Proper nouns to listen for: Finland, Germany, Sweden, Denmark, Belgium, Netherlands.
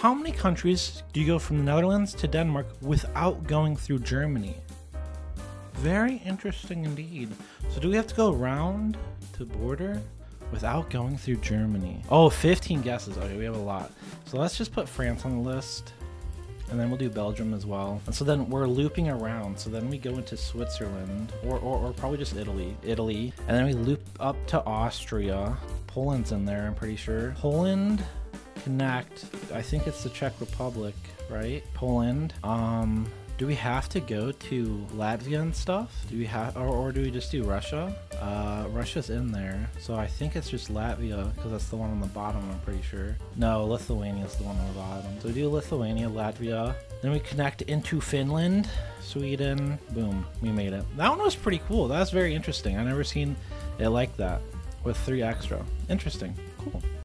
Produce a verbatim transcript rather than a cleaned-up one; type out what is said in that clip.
How many countries do you go from the Netherlands to Denmark without going through Germany? Very interesting indeed. So do we have to go around the border without going through Germany? Oh, fifteen guesses. Okay, we have a lot. So let's just put France on the list, and then we'll do Belgium as well. And so then we're looping around. So then we go into Switzerland, or, or, or probably just Italy, Italy. And then we loop up to Austria. Poland's in there, I'm pretty sure. Poland, connect. I think it's the Czech Republic, right? Poland. Um, do we have to go to Latvia and stuff? Do we have, or, or do we just do Russia? Uh, Russia's in there. So I think it's just Latvia, because that's the one on the bottom, I'm pretty sure. No, Lithuania's the one on the bottom. So we do Lithuania, Latvia. Then we connect into Finland, Sweden. Boom, we made it. That one was pretty cool. That was very interesting. I've never seen it like that, with three extra. Interesting, cool.